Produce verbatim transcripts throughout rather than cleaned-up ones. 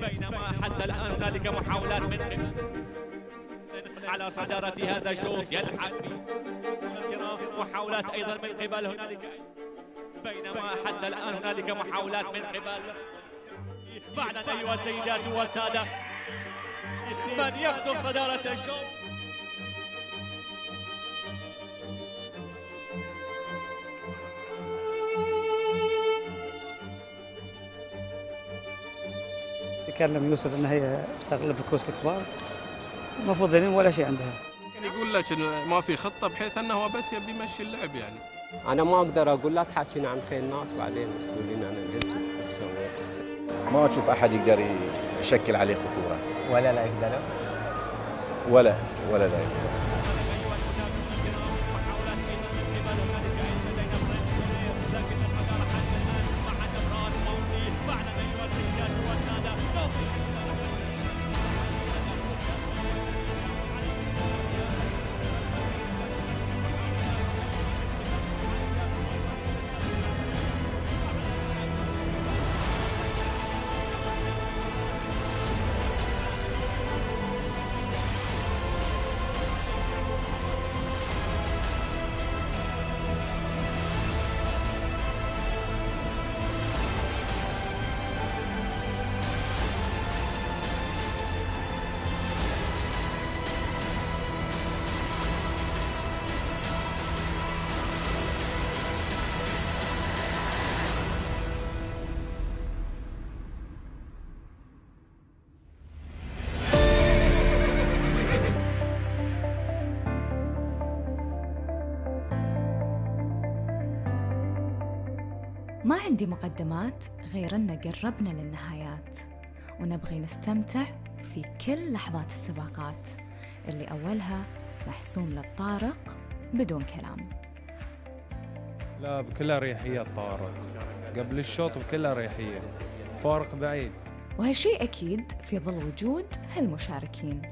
بينما حتى الآن هنالك محاولات من على صدارة هذا الشوط يلحق الكرام، محاولات أيضا من قبل هنالك، بينما حتى الآن هنالك محاولات من قبل. فعلا أيها السيدات والسادة من يخطف صدارة الشوط. تكلم يوسف أنها هي تغلب الكوس الكبار مفضلين ولا شيء عندها. يقول لك ما في خطة بحيث أنه بس يبي يمشي اللعب يعني. أنا ما أقدر أقول لا تحاكين عن خير الناس بعدين تقول لنا أنا قلت سويت. ما أشوف أحد يقدر يشكل عليه خطورة. ولا لا يقدر. ولا ولا لا يقدر. ما عندي مقدمات غير أن قربنا للنهايات ونبغي نستمتع في كل لحظات السباقات اللي أولها محسوم للطارق بدون كلام. لا بكل ريحية الطارق قبل الشوط، بكل ريحية فارق بعيد، وهالشيء أكيد في ظل وجود هالمشاركين.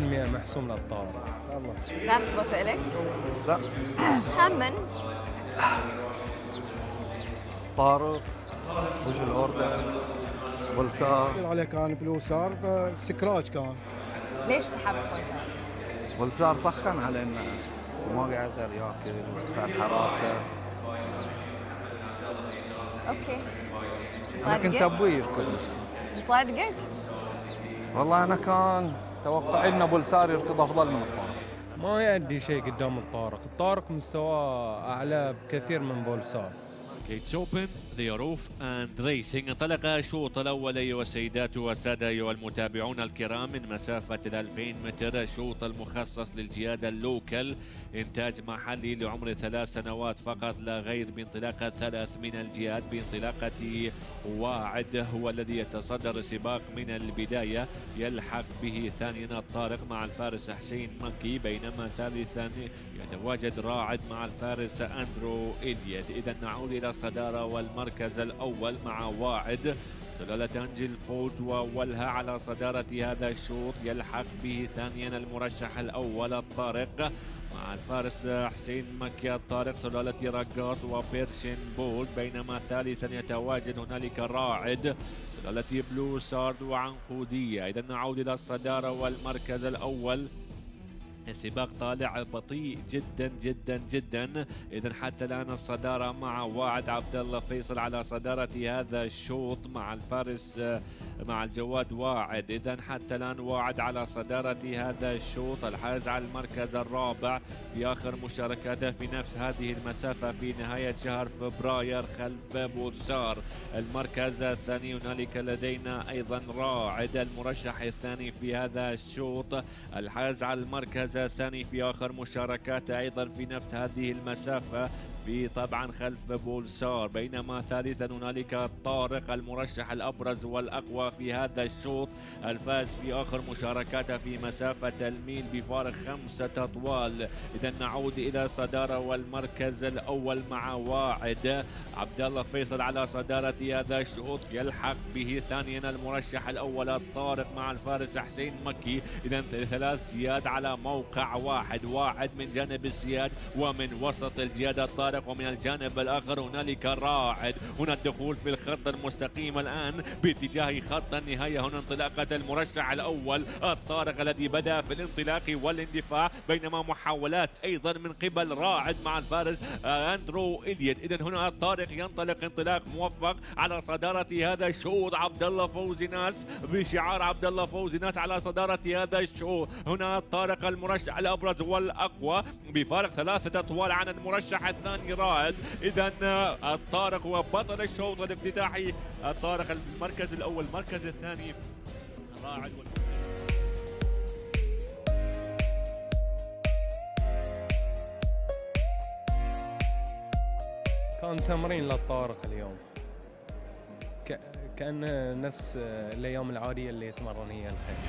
مية محسوم للطارق. تعرف شو بسألك؟ لا. خمن. طارق وجه الأردن والسار. عليه كان بالوسار فالسكراج كان. ليش سحبت والسار؟ والسار سخن على الناس وما قدر ياكل وارتفعت حرارته. اوكي. أنا كنت أبوي يركض مسكين. مصادقك؟ والله أنا كان توقع ان بولسار يركض افضل من الطارق. ما يأدي شيء قدام الطارق، الطارق مستواه اعلى بكثير من بولسار. Gates open, they are off and racing. انطلق الشوط الاول ايها السيدات والساده ايها المتابعون الكرام من مسافه ال ألفين متر، الشوط المخصص للجياده اللوكل، انتاج محلي لعمر ثلاث سنوات فقط لا غير، بانطلاقه ثلاث من الجهات، بانطلاقه واعد هو الذي يتصدر السباق من البدايه، يلحق به ثانيا الطارق مع الفارس حسين مكي، بينما ثالثا يتواجد راعد مع الفارس اندرو إليت. اذا نعود الى الصدارة والمركز الأول مع واعد، سلالة أنجل فوج وولها على صدارة هذا الشوط، يلحق به ثانيا المرشح الأول الطارق مع الفارس حسين مكي، الطارق سلالة رقاص وبيرشن بول، بينما ثالثا يتواجد هنالك راعد سلالة بلو سارد وعنقودية. إذا نعود إلى الصدارة والمركز الأول، السباق طالع بطيء جدا جدا جدا. اذا حتى الان الصداره مع واعد، عبد الله فيصل على صداره هذا الشوط مع الفارس مع الجواد واعد. اذا حتى الان واعد على صداره هذا الشوط، الحائز على المركز الرابع في اخر مشاركاته في نفس هذه المسافه في نهايه شهر فبراير خلف بولسار. المركز الثاني هنالك لدينا ايضا راعد المرشح الثاني في هذا الشوط، الحائز على المركز الثاني في آخر مشاركاته أيضا في نفس هذه المسافة في طبعا خلف بولسار، بينما ثالثا هنالك الطارق المرشح الأبرز والأقوى في هذا الشوط، الفاز في آخر مشاركاته في مسافة الميل بفارق خمسة أطوال. إذا نعود إلى صدارة والمركز الأول مع واعد، عبد الله فيصل على صدارة هذا الشوط، يلحق به ثانيا المرشح الأول الطارق مع الفارس حسين مكي. إذا ثلاث جياد على موقع موقع واحد. واعد من جانب الزياد ومن وسط الزياد الطارق، ومن الجانب الاخر هنالك راعد. هنا الدخول في الخط المستقيم الان باتجاه خط النهايه. هنا انطلاقه المرشح الاول الطارق الذي بدا في الانطلاق والاندفاع، بينما محاولات ايضا من قبل راعد مع الفارس اندرو اليد. اذا هنا الطارق ينطلق انطلاق موفق على صداره هذا الشوط. عبد الله فوزي ناس بشعار عبد الله فوزي ناس على صداره هذا الشوط. هنا الطارق المرشح الابرز والاقوى بفارق ثلاثه اطوال عن المرشح الثاني راعد. اذا الطارق هو بطل الشوط الافتتاحي. الطارق المركز الاول، المركز الثاني راعد. كان تمرين للطارق اليوم ك... كأنه نفس الأيام العادية اللي يتمرن هي الخيل.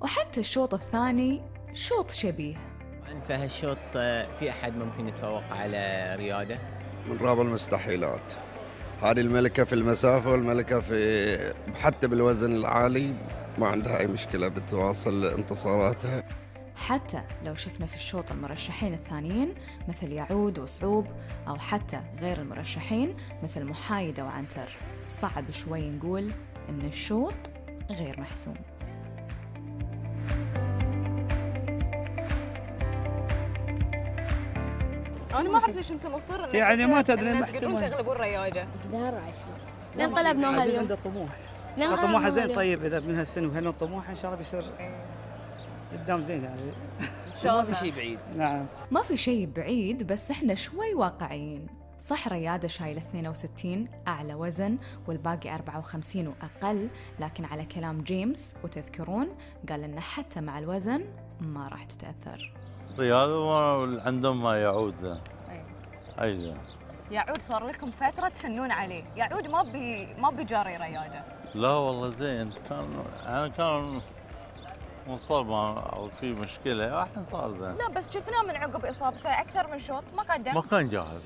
وحتى الشوط الثاني شوط شبيه. طبعا فهالشوط في أحد ممكن يتفوق على ريادة؟ من راب المستحيلات. هذه الملكة في المسافة والملكة في حتى بالوزن العالي ما عندها أي مشكلة، بتواصل انتصاراتها. حتى لو شفنا في الشوط المرشحين الثانيين مثل يعود وصعوب، أو حتى غير المرشحين مثل محايدة وعنتر، صعب شوي نقول إن الشوط غير محسوم. أنا ما أعرف ليش أنت مصر يعني ما تدري ما تقدرون تغلبون الرياضة. أقدر عشان انقلبنا اليوم. عنده طموح. طموحه زين. طيب اذا من هالسن وهالنوع طموحه ان شاء الله بيصير قدام زين يعني. ان شاء الله ما في شيء بعيد. نعم ما في شيء بعيد، بس احنا شوي واقعيين. صح رياده شايله اثنين وستين اعلى وزن والباقي أربعة وخمسين واقل، لكن على كلام جيمس وتذكرون قال انه حتى مع الوزن ما راح تتاثر رياده. عندهم ما يعود ايضا. يعود صار لكم فتره تحنون عليه. يعود ما بي ما بيجاري رياده. لا والله زين. كان انا كان مصاب او في مشكله، الحين صار زين. لا بس شفناه من عقب اصابته اكثر من شوط ما قدم، ما كان جاهز.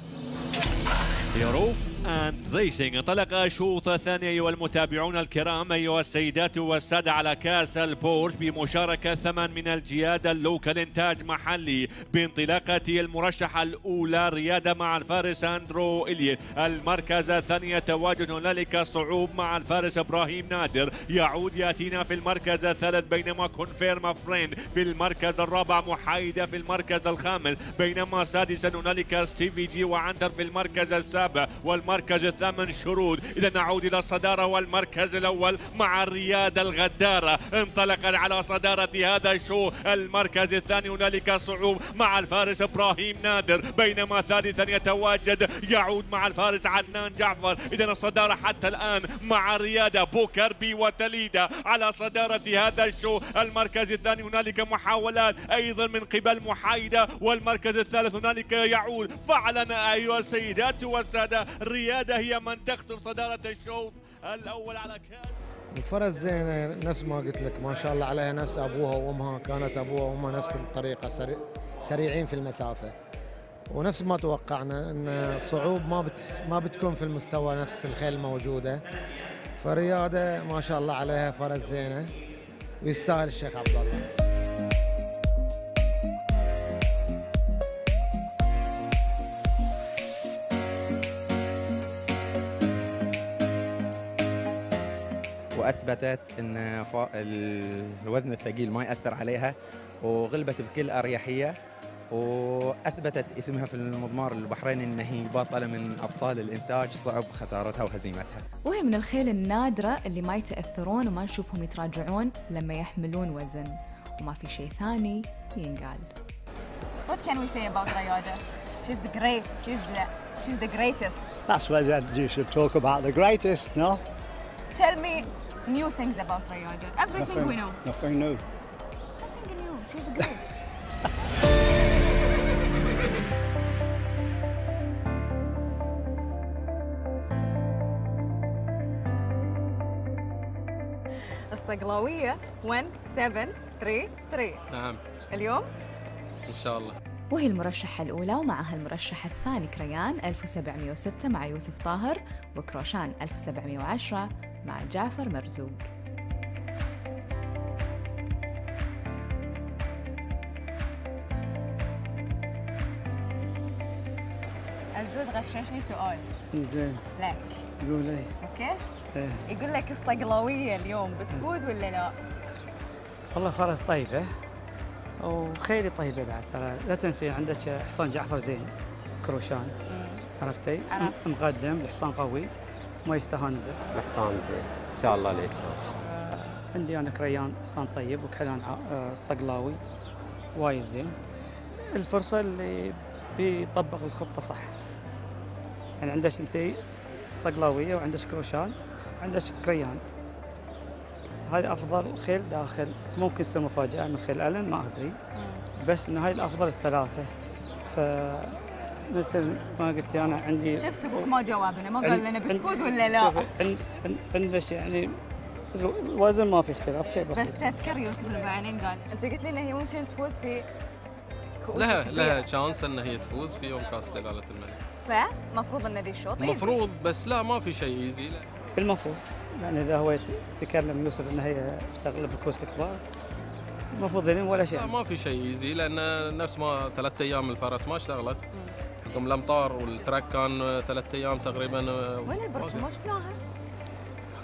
يروف اند ريسنج انطلق الشوط الثاني ايها المتابعون الكرام، ايها السيدات والساده، على كاس البورش بمشاركه ثمان من الجياد اللوكال انتاج محلي بانطلاقه المرشحه الاولى رياده مع الفارس اندرو اليد. المركز الثاني يتواجد هنالك صعوب مع الفارس ابراهيم نادر. يعود ياتينا في المركز الثالث، بينما كونفيرما فريند في المركز الرابع، محايده في المركز الخامس، بينما سادسا هنالك ستيفي جي وعنتر في المركز السابع والمركز الثامن شرود. إذا نعود إلى الصدارة والمركز الأول مع الريادة الغدارة انطلقت على صدارة هذا الشوط. المركز الثاني هنالك صعوب مع الفارس إبراهيم نادر، بينما ثالثا يتواجد يعود مع الفارس عدنان جعفر. إذا الصدارة حتى الآن مع الريادة بوكربي وتليدة على صدارة هذا الشوط. المركز الثاني هنالك محاولات أيضا من قبل محايدة، والمركز الثالث هنالك يعود. فعلا أيها السيدات والسادة ريادة هي من تختم صدارة الشوط الأول على كاس. الفرس زينة نفس ما قلت لك، ما شاء الله عليها، نفس أبوها وأمها. كانت أبوها وأمها نفس الطريقة، سريع سريعين في المسافة، ونفس ما توقعنا أن صعوب ما بت ما بتكون في المستوى نفس الخيل الموجودة. فريادة ما شاء الله عليها فرس زينة، ويستاهل الشيخ عبد الله. اثبتت ان الوزن الثقيل ما ياثر عليها، وغلبت بكل اريحيه، واثبتت اسمها في المضمار البحريني ان هي بطله من ابطال الانتاج. صعب خسارتها وهزيمتها، وهي من الخيل النادره اللي ما يتاثرون وما نشوفهم يتراجعون لما يحملون وزن، وما في شيء ثاني ينقال. What can we say about Rayada? She's the great. She's the she's the greatest. That's what you should talk about, the greatest, no? Tell me new things about Rayada. Everything nothing, we know. Nothing new. Nothing new. She's good. الصقلاوية واحد سبعة ثلاثة ثلاثة. نعم. اليوم؟ إن شاء الله. وهي المرشحة الأولى، ومعها المرشح الثاني كريان ألف وسبعمئة وستة مع يوسف طاهر، وكروشان ألف وسبعمئة وعشرة مع جعفر مرزوق. عزوز غششني سؤال. زين. لك. قول لي. اوكي؟ ايه. يقول لك الصقلاوية اليوم بتفوز ولا لا؟ والله فرس طيبة. وخيري طيبة بعد، ترى لا تنسين عندك حصان جعفر زين كروشان. عرفتي؟ عرفت. مقدم، الحصان قوي ما يستهان به. الحصان زين، ان شاء الله ليك. آه عندي انا كريان حصان طيب، وكحلان آه صقلاوي وايد زين. الفرصة اللي بيطبق الخطة صح. يعني عندك انت الصقلاوية وعندك كروشان، عندك كريان. هاي افضل خيل داخل، ممكن تصير مفاجاه من خيل الن ما ادري، بس انه هاي الافضل الثلاثه. ف مثل ما قلت انا عندي، شفت ابوك ما جاوبنا، ما قال لنا بتفوز ولا لا. عندك يعني الوزن ما في اختلاف، شيء بسيط. بس تذكر يوسف بعدين قال، انت قلت لي انها هي ممكن تفوز في كؤوس، لها كبيرة. لها تشانس ان هي تفوز في يوم كاس جلاله الملك، فمفروض ان ذي الشوط المفروض، بس لا ما في شيء ايزي. لا المفروض يعني اذا هو تكلم يوسف ان هي تغلب الكوس الكبار، المفروض يلين ولا شيء. لا ما في شيء يزي، لان نفس ما ثلاث ايام الفرس ما اشتغلت، حكم الامطار والترك كان ثلاث ايام تقريبا. وين البرج ما شفناها؟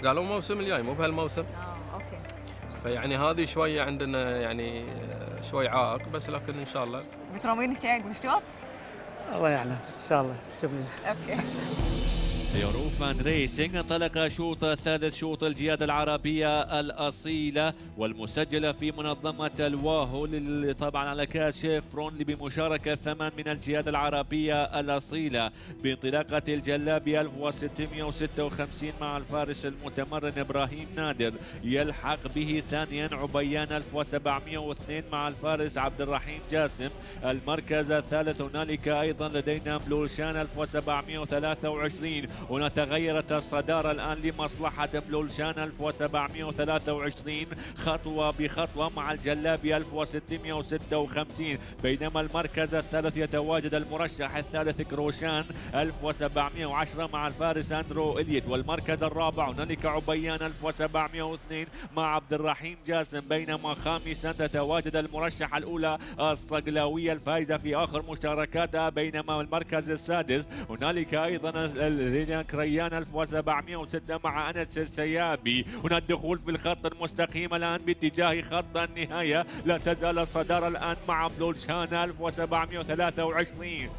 قالوا الموسم الجاي مو بهالموسم. اه اوكي. فيعني هذه شويه عندنا يعني شوي عائق، بس لكن ان شاء الله بترمين شيء بالشوط؟ الله يعلم ان شاء الله، شوفنا. اوكي. يورو فان ريسينج انطلق شوط ثالث، شوط الجيادة العربية الأصيلة والمسجلة في منظمة الواهو، طبعا على كاش فرون بمشاركة ثمان من الجيادة العربية الأصيلة، بانطلاقة الجلابي ألف وستمئة وستة وخمسين مع الفارس المتمرن إبراهيم نادر، يلحق به ثانيا عبيان ألف وسبعمئة واثنين مع الفارس عبد الرحيم جاسم. المركز الثالث هنالك أيضا لدينا بلوشان ألف وسبعمئة وثلاثة وعشرين، هنا تغيرت الصدارة الآن لمصلحة بلولشان ألف وسبعمئة وثلاثة وعشرين خطوة بخطوة مع الجلابي ألف وستمئة وستة وخمسين، بينما المركز الثالث يتواجد المرشح الثالث كروشان ألف وسبعمئة وعشرة مع الفارس أندرو إليت، والمركز الرابع هنالك عبيان ألف وسبعمئة واثنين مع عبد الرحيم جاسم، بينما خامسا تتواجد المرشحة الأولى الصقلاوية الفائزة في آخر مشاركاتها، بينما المركز السادس هنالك أيضا كريان ألف وسبعمئة وستة مع أنس السيابي. هنا الدخول في الخط المستقيم الآن باتجاه خط النهاية، لا تزال الصدارة الآن مع بلولشان ألف وسبعمئة وثلاثة وعشرين،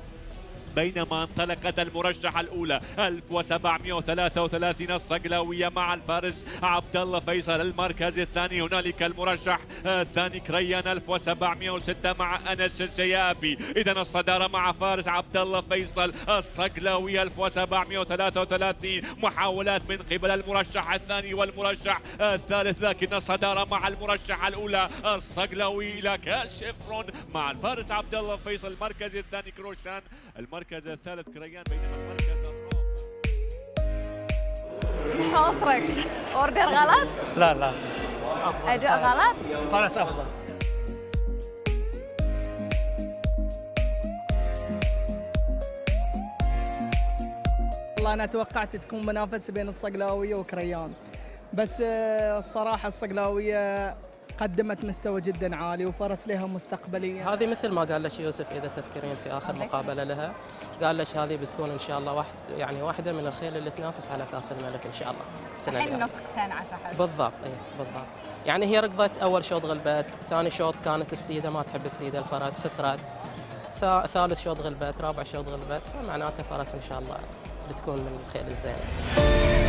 بينما انطلقت المرشحة الأولى ألف وسبعمئة وثلاثة وثلاثين الصقلاوية مع الفارس عبد الله فيصل. المركز الثاني هنالك المرشح الثاني كريان ألف وسبعمئة وستة مع أنس السيابي. إذا الصدارة مع فارس عبد الله فيصل، الصقلاوية ألف وسبعمئة وثلاثة وثلاثين، محاولات من قبل المرشح الثاني والمرشح الثالث، لكن الصدارة مع المرشحة الأولى الصقلاوي إلى كاشفرون مع الفارس عبد الله فيصل. المركز الثاني كروشان، المركز المركز الثالث كريان، بينما المركز الرابع حاصرك. اوردر غلط؟ لا لا، اداء غلط؟ فرس افضل. والله انا توقعت تكون منافسه بين الصقلاويه وكريان، بس الصراحه الصقلاويه قدمت مستوى جدا عالي وفرص لها مستقبليه. هذه مثل ما قال لك يوسف، اذا تذكرين في اخر مقابله لها قال لك هذه بتكون ان شاء الله واحد يعني واحده من الخيل اللي تنافس على كاس الملك ان شاء الله السنه الجايه. الحين الناس اقتنعت احس. بالضبط، اي بالضبط. يعني هي ركضت اول شوط غلبت، ثاني شوط كانت السيده ما تحب السيده الفرس خسرت، ثالث شوط غلبت، رابع شوط غلبت، فمعناته فرس ان شاء الله بتكون من الخيل الزينه.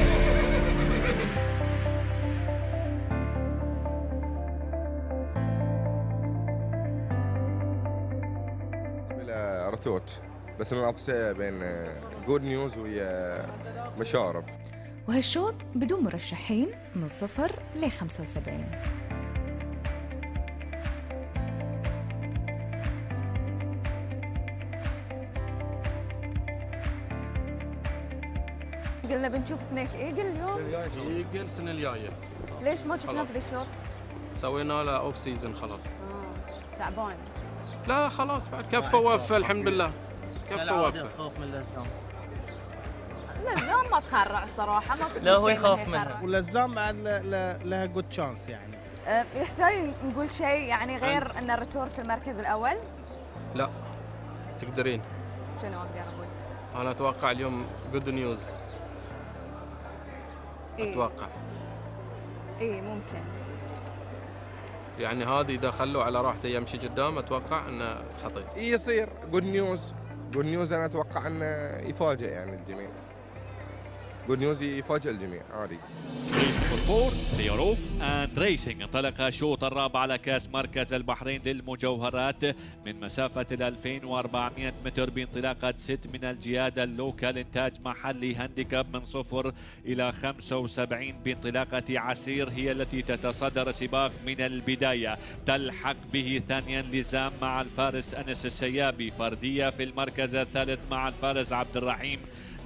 ريتورت، بس المنافسه بين غود نيوز ويا مشارف. وهالشوط بدون مرشحين من صفر ل خمسة وسبعين. قلنا بنشوف سنيك ايجل اليوم؟ ايجل السنه الجايه. ليش ما شفناه في الشوط؟ سوينا له اوف سيزون خلاص. آه. تعبان. لا خلاص بعد كفى ووفى الحمد لله. كفى ووفى. يخوف من لزام. لزام ما تخرع الصراحه ما تخرع. لا هو يخاف منها. ولزام بعد لها جود تشانس يعني. يحتاج نقول شيء يعني غير ان الريتورت المركز الاول؟ لا تقدرين. شنو اقدر اقول؟ انا اتوقع اليوم جود نيوز. إيه؟ اتوقع. اي ممكن. يعني هذه اذا خلوا على راحته يمشي قدام اتوقع انه خطير. اي يصير جود نيوز. جود نيوز انا اتوقع انه يفاجئ يعني الجميع. جود نيوز يفاجئ الجميع عادي. They are off and racing. انطلق الشوط الرابع على كاس مركز البحرين للمجوهرات من مسافة ألفين وأربعمئة متر بانطلاقة ست من الجياد اللوكال انتاج محلي هانديكاب من صفر إلى خمسة وسبعين بانطلاقة عسير هي التي تتصدر سباق من البداية. تلحق به ثانيا لزام مع الفارس أنس السيابي. فرديه في المركز الثالث مع الفارس عبد الرحيم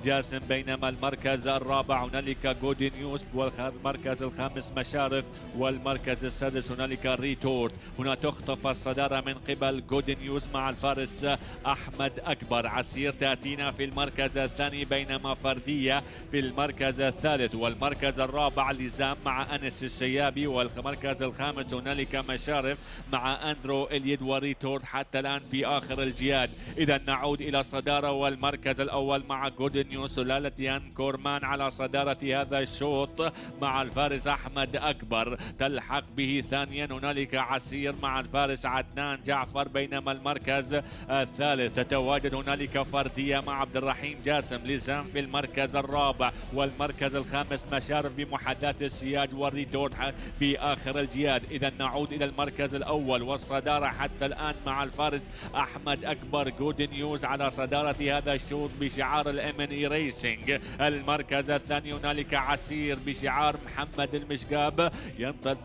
جاسم. بينما المركز الرابع هنالك غود نيوز والمركز الخامس مشارف والمركز السادس هنالك ريتورت. هنا تخطف الصدارة من قبل غود نيوز مع الفارس أحمد أكبر. عسير تأتينا في المركز الثاني بينما فرديه في المركز الثالث والمركز الرابع لزام مع أنس السيابي والمركز الخامس هنالك مشارف مع أندرو إليد وريتورت حتى الآن في آخر الجياد. إذا نعود إلى الصدارة والمركز الأول مع غود نيوز سلالة يان كورمان على صدارة هذا الشوط مع الفارس أحمد أكبر. تلحق به ثانيا هنالك عسير مع الفارس عدنان جعفر. بينما المركز الثالث تتواجد هنالك فرديه مع عبد الرحيم جاسم. لزام في المركز الرابع والمركز الخامس مشارف بمحاذاة السياج والريتورت في آخر الجياد. إذا نعود إلى المركز الأول والصدارة حتى الآن مع الفارس أحمد أكبر. غود نيوز على صدارة هذا الشوط بشعار الإمن ريسينج. المركز الثاني هنالك عسير بشعار محمد المشقاب.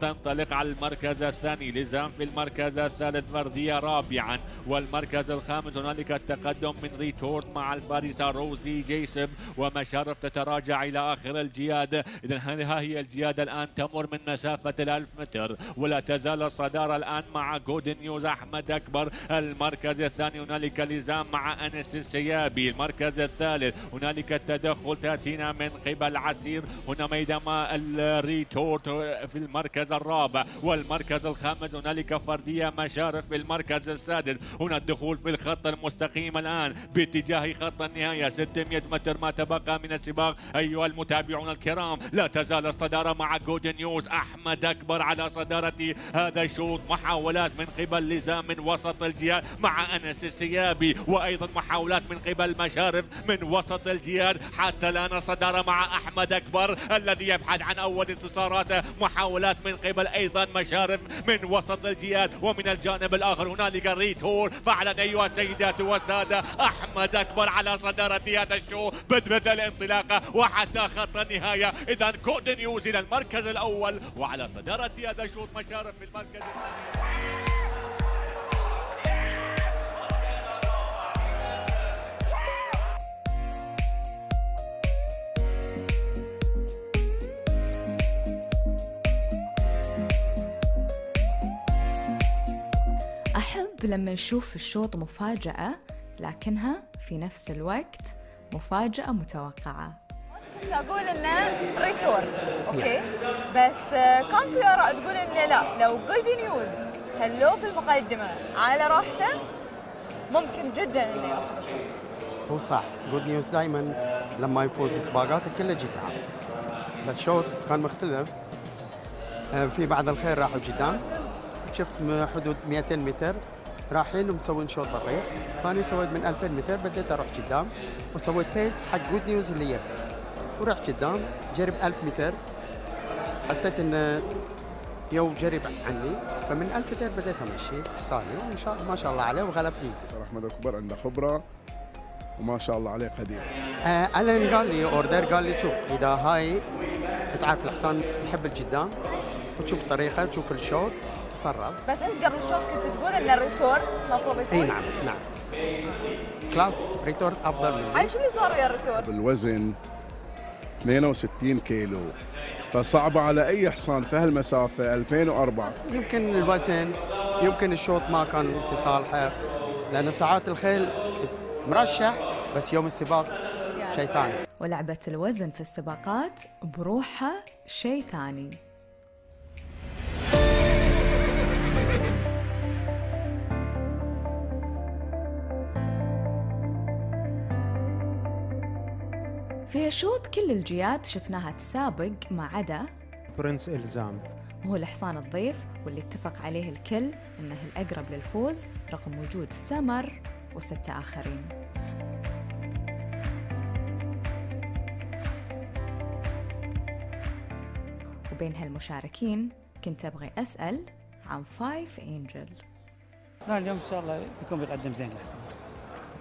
تنطلق على المركز الثاني لزام في المركز الثالث فرديه رابعا والمركز الخامس هنالك التقدم من ريتورت مع الفارس روزي جيسب ومشارف تتراجع الى اخر الجياد. اذا ها هي الجياد الان تمر من مسافه الألف متر ولا تزال الصداره الان مع غود نيوز احمد اكبر. المركز الثاني هنالك لزام مع انس السيابي. المركز الثالث هنالك التدخل تأتينا من قبل عسير. هنا بينما الريتورت في المركز الرابع والمركز الخامس هنالك فرديه مشارف في المركز السادس. هنا الدخول في الخط المستقيم الآن باتجاه خط النهاية. ستمئة متر ما تبقى من السباق أيها المتابعون الكرام. لا تزال الصدارة مع غود نيوز أحمد أكبر على صدارة هذا الشوط. محاولات من قبل لزام من وسط الجياد مع أنس السيابي وأيضا محاولات من قبل مشارف من وسط الجياد. حتى الآن الصدارة مع أحمد أكبر الذي يبحث عن أول انتصاراته. محاولات من قبل أيضا مشارف من وسط الجياد. ومن الجانب الآخر هنالك ريتور. فعلا أيها السيدات والسادة أحمد أكبر على صدارة هذا الشوط بدء الانطلاقة وحتى خط النهاية. إذا غود نيوز إلى المركز الأول وعلى صدارة هذا الشوط مشارف في المركز الثاني. أحب لما نشوف الشوط مفاجأة لكنها في نفس الوقت مفاجأة متوقعة. كنت أقول إنه ريتورت أوكي بس كان في آراء تقول إنه لا لو غود نيوز خلوه في المقدمة على راحته ممكن جدا إنه يأخذ الشوط. هو صح غود نيوز دائما لما يفوز سباقاته كله قدام بس الشوط كان مختلف. في بعض الخير راحوا قدام. شفت حدود مئتين متر رايحين ومسوين شوط بطيء. ثاني سويت من ألفين متر بديت اروح قدام وسويت بيس حق غود نيوز اللي يبي ورحت قدام. جرب ألف متر حسيت انه يو جرب عني فمن ألف متر بديت امشي حصاني وان شاء الله ما شاء الله عليه وغلب ايزي. احمد اكبر عنده خبره وما شاء الله عليه قدير. آه الين قال لي اوردر قال لي شوف اذا هاي تعرف الحصان يحب القدام وتشوف طريقه تشوف الشوط تصرف. بس انت قبل الشوط كنت تقول ان الريتورت المفروض يفوز. اي نعم نعم كلاس ريتورت افضل مني. على شو اللي صار ويا الريتورت؟ بالوزن اثنين وستين كيلو فصعبه على اي حصان في هالمسافه ألفين وأربعة. يمكن الوزن يمكن الشوط ما كان في صالحه، لأن ساعات الخيل مرشح بس يوم السباق شيء ثاني. ولعبة الوزن في السباقات بروحها شيء ثاني. في شوط كل الجيات شفناها تسابق ما عدا برنس إلزام، وهو الحصان الضيف واللي اتفق عليه الكل أنه الأقرب للفوز رغم وجود سمر وستة آخرين. وبين هالمشاركين كنت أبغي أسأل عن فايف انجل. لا اليوم إن شاء الله يكون بيقدم زين الحصان،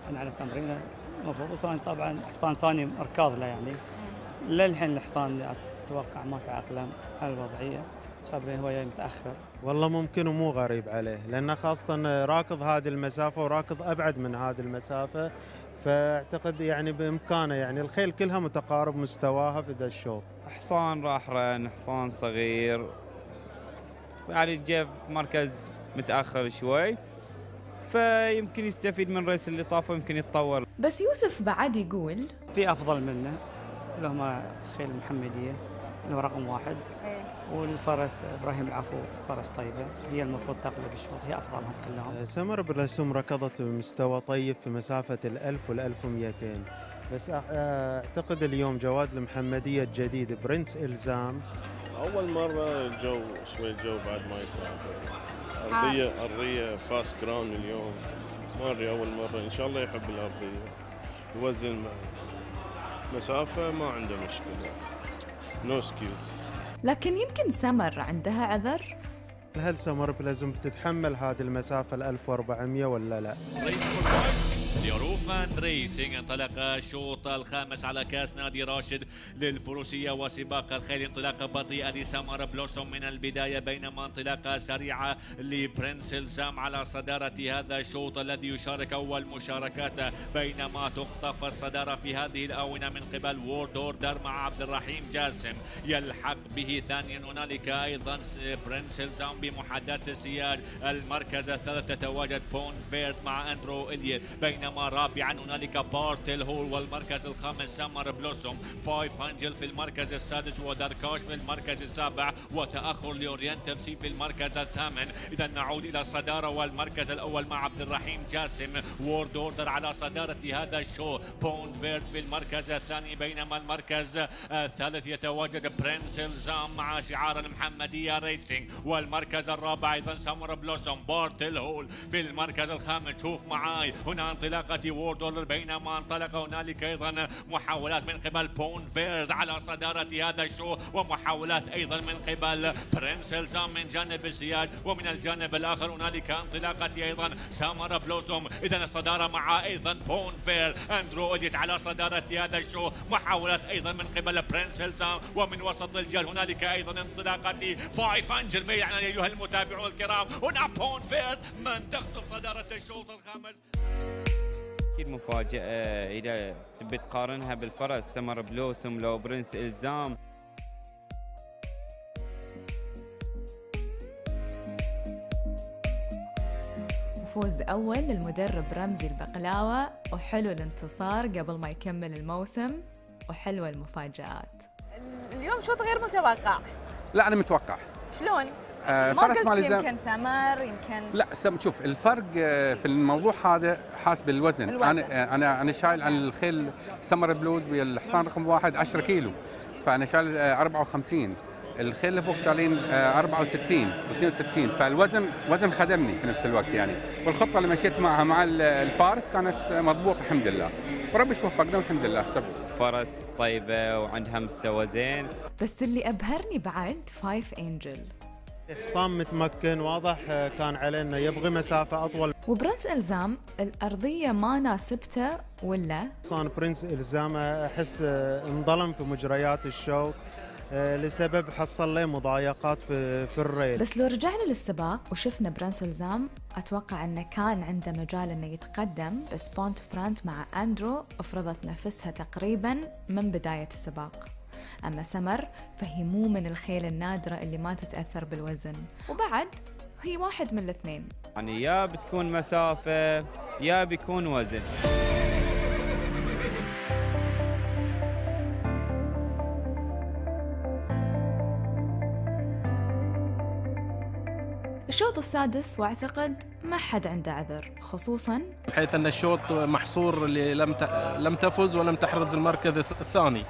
أنا على تمرينه المفروض، وثاني طبعا حصان ثاني أركاض له، يعني للحين الحصان أتوقع ما تعقلم على الوضعية، خبرين هو جاي متأخر. والله ممكن ومو غريب عليه، لأنه خاصة راكض هذه المسافة وراكض أبعد من هذه المسافة، فأعتقد يعني بإمكانه، يعني الخيل كلها متقارب مستواها في ذا الشوط. حصان راح رن، حصان صغير، يعني جاء في مركز متأخر شوي، فيمكن يستفيد من الريس اللي طافه، يمكن يتطور. بس يوسف بعد يقول في أفضل منه، اللي هما خيل المحمدية اللي هو رقم واحد، والفرس ابراهيم العفو فرس طيبه، هي المفروض تقلب الشوط، هي افضلهم كلهم. سمر بالرسوم ركضت بمستوى طيب في مسافه الألف والألف ومئتين، بس اعتقد اليوم جواد المحمديه الجديد برنس إلزام اول مره الجو شوي، الجو بعد ما يساعد، ارضيه ارضيه فاست جراوند اليوم، ما ادري اول مره، ان شاء الله يحب الارضيه، يوزن مسافه ما عنده مشكله، نو سكيلز. لكن يمكن سمر عندها عذر؟ هل سمر بلازم بتتحمل هذه المسافة الألف وأربعمئة ولا لا؟ لروفان ريسينج انطلق الشوط الخامس على كاس نادي راشد للفروسيه، وسباق الخيل انطلاقه بطيئه لسمر بلوسوم من البدايه، بينما انطلاقه سريعه لبرنس إلزام على صداره هذا الشوط الذي يشارك اول مشاركاته، بينما تخطف الصداره في هذه الاونه من قبل وورد اوردر مع عبد الرحيم جاسم يلحق به ثانيا. هنالك ايضا برنس إلزام بمحاذاه السياج، المركز الثالث تتواجد بون فيرت مع اندرو إليا، بينما رابعا هنالك بارتل هول، والمركز الخامس سمر بلوسوم، فايف انجل في المركز السادس، ودركاش في المركز السابع، وتاخر لأورينتال سي في المركز الثامن. اذا نعود الى الصداره والمركز الاول مع عبد الرحيم جاسم، وورد اوردر على صداره هذا الشو، بون فيرد في المركز الثاني، بينما المركز الثالث يتواجد برنس إلزام مع شعار المحمديه ريتنج، والمركز الرابع ايضا سمر بلوسوم، بارتل هول في المركز الخامس. شوف معاي هنا انطلاق ووردولر، بينما انطلق هنالك ايضا محاولات من قبل بون فيرد على صداره هذا الشو، ومحاولات ايضا من قبل برنس إلزام من جانب السياج، ومن الجانب الاخر هنالك انطلاقه ايضا سامر بلوسوم. اذا الصداره مع ايضا بون فيرد، اندرو إليت على صداره هذا الشو، محاولات ايضا من قبل برنس إلزام، ومن وسط الجال هنالك ايضا انطلاقه فايف انجل. يعني ايها المتابعون الكرام، هنا بون فيرد من تخطف صداره الشوط الخامس. أكيد مفاجأة إذا تبي تقارنها بالفرس سمر بلوسم لو برنس إلزام. فوز أول للمدرب رمزي البقلاوة، وحلو الانتصار قبل ما يكمل الموسم، وحلوة المفاجآت. اليوم شوط غير متوقع. لا أنا متوقع. شلون؟ آه ما قلت يمكن سمر يمكن لا سم. شوف الفرق في الموضوع هذا حاس بالوزن، الوزن. انا انا انا شايل عن الخيل سمر بلود بالحصان رقم واحد عشرة كيلو، فانا شايل أربعة وخمسين، الخيل اللي فوق شايلين أربعة وستين اثنين وستين، فالوزن وزن خدمني في نفس الوقت يعني. والخطه اللي مشيت معها مع الفارس كانت مضبوطه الحمد لله، وربي وفقنا والحمد لله. فرس طيبه وعندها مستوى زين. بس اللي ابهرني بعد فايف انجل، حصان متمكن واضح كان علينا يبغي مسافة أطول. وبرنس إلزام الأرضية ما ناسبته ولا؟ حصان برنس إلزام أحس انظلم في مجريات الشوط لسبب حصل له مضايقات في في الريل. بس لو رجعنا للسباق وشفنا برنس إلزام أتوقع أنه كان عنده مجال أنه يتقدم، بس بونت فرانت مع أندرو أفرضت نفسها تقريباً من بداية السباق. أما سمر فهي مو من الخيل النادرة اللي ما تتأثر بالوزن، وبعد هي واحد من الاثنين، يعني يا بتكون مسافة يا بيكون وزن. الشوط السادس، واعتقد ما حد عنده عذر، خصوصا بحيث ان الشوط محصور لم لم تفز ولم تحرز المركز الثاني،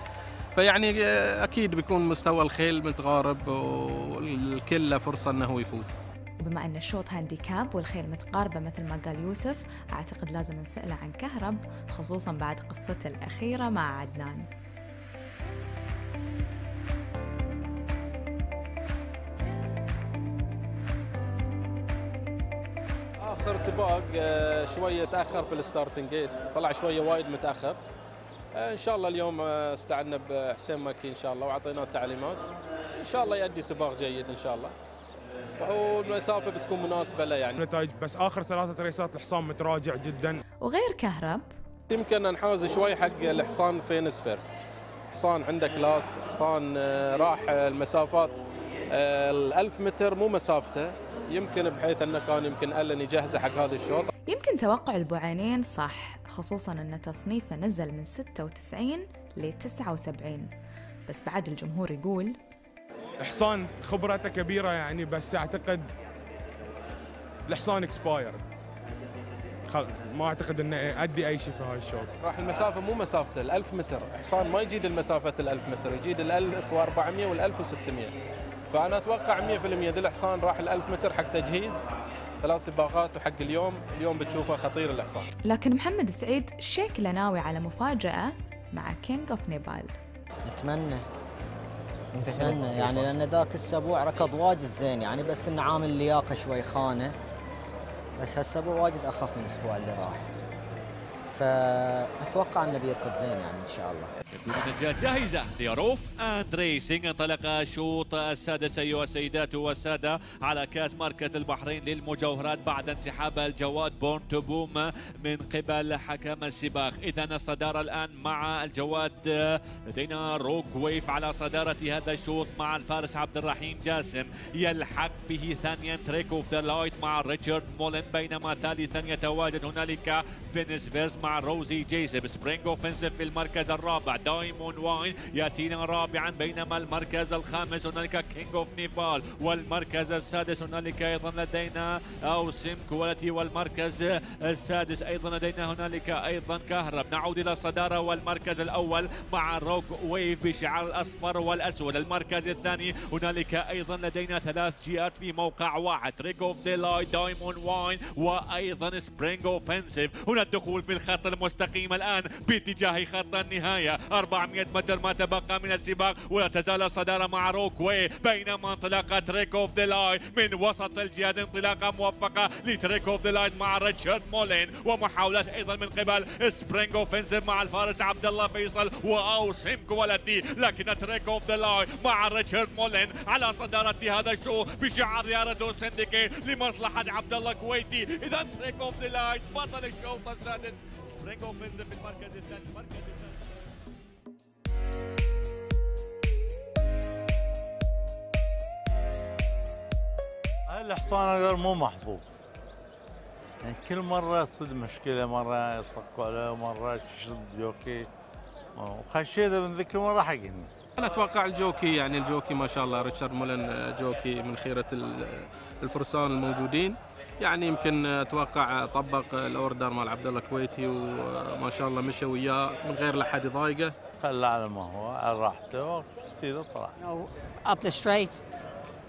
فيعني اكيد بيكون مستوى الخيل متقارب والكل له فرصه انه يفوز. بما ان الشوط هانديكاب والخيل متقاربه مثل ما قال يوسف، اعتقد لازم نساله عن كهرب، خصوصا بعد قصته الاخيره مع عدنان. آخر سباق شوية تأخر في الستارتنج جيت، طلع شوية وايد متأخر. إن شاء الله اليوم استعنا بحسين مكي إن شاء الله وعطيناه تعليمات، إن شاء الله يؤدي سباق جيد إن شاء الله، والمسافة بتكون مناسبة له يعني. نتائج بس آخر ثلاثة ريسات الحصان متراجع جدا. وغير كهرب يمكن نحاز شوي حق الحصان فينس فيرست، حصان عنده كلاس، حصان راح المسافات الألف متر مو مسافته، يمكن بحيث أنه كان يمكن ألن يجهزه حق هذا الشوط. يمكن توقع البعينين صح، خصوصاً أن تصنيفه نزل من ستة وتسعين ل تسعة وسبعين، بس بعد الجمهور يقول حصان خبرته كبيرة يعني، بس أعتقد الحصان اكسباير، ما أعتقد أنه أدي أي شيء في هذا الشوط. راح المسافة مو مسافته الألف متر، حصان ما يجيد المسافة الألف متر، يجيد الألف وأربعمية والألف وستمية، فأنا أتوقع مية بالمية ذي الحصان راح الألف متر حق تجهيز ثلاث سباقات وحق اليوم. اليوم بتشوفه خطير الحصان. لكن محمد سعيد شكله ناوي على مفاجأة مع كينج اوف نيبال. نتمنى نتمنى يعني، لأن ذاك السبوع ركض واجد زين يعني، بس إنه عامل اللياقة شوي خانة، بس هالسبوع واجد أخف من الأسبوع اللي راح، فأتوقع أنه بيركض زين يعني إن شاء الله. تكون النتائج جاهزة لروف آند ريسينج. انطلق الشوط السادس أيها السيدات والسادة على كأس ماركة البحرين للمجوهرات بعد انسحاب الجواد بورن تو بوم من قبل حكم السباق. إذا الصدارة الآن مع الجواد، لدينا روك ويف على صدارة هذا الشوط مع الفارس عبد الرحيم جاسم، يلحق به ثانيا تريكوف ديلاي مع ريتشارد مولن، بينما ثالثا يتواجد هنالك فينس فيرس مع روزي جيسب. سبرينغ اوفنسيف في المركز الرابع، دايمون واين ياتينا رابعا، بينما المركز الخامس هنالك كينج اوف نيبال، والمركز السادس هنالك ايضا لدينا او سيم كواليتي، والمركز السادس ايضا لدينا هنالك ايضا كهرب. نعود الى الصداره والمركز الاول مع روك ويف بشعار الاصفر والاسود. المركز الثاني هنالك ايضا لدينا ثلاث جيات في موقع واحد، ريك اوف ديلاي، دايمون واين، وايضا سبرينغ اوفنسيف. هنا الدخول في الخط المستقيم الان باتجاه خط النهايه، أربعمئة متر ما تبقى من السباق ولا تزال الصدارة مع روكوي، بينما انطلاقة تريكوف ديلاي من وسط الجهاد انطلاقة موفقة لتريكوف ديلاي مع ريتشارد مولين، ومحاولات أيضا من قبل سبرينغ اوفنسيف مع الفارس عبدالله فيصل وأوسم كواليتي، لكن تريكوف ديلاي مع ريتشارد مولين على صدارة هذا الشوط بشعار يا ردو سندكي لمصلحة عبدالله كويتي. إذا تريكوف ديلاي بطل الشوط السادس، سبرينغ اوفنسيف في المركز الثاني. المركز الثاني الحصان غير مو محظوظ يعني، كل مره تصير مشكله، مره يطلقوا عليه، مره يشد جوكي، وخشيته من ذيك المره حقني. انا اتوقع الجوكي يعني، الجوكي ما شاء الله ريتشارد مولن جوكي من خيره الفرسان الموجودين يعني، يمكن اتوقع طبق الاوردر مال عبد الله الكويتي وما شاء الله مشى وياه من غير لا حد يضايقه، خلى على ما هو على راحته وسيده طلع. Up the straight,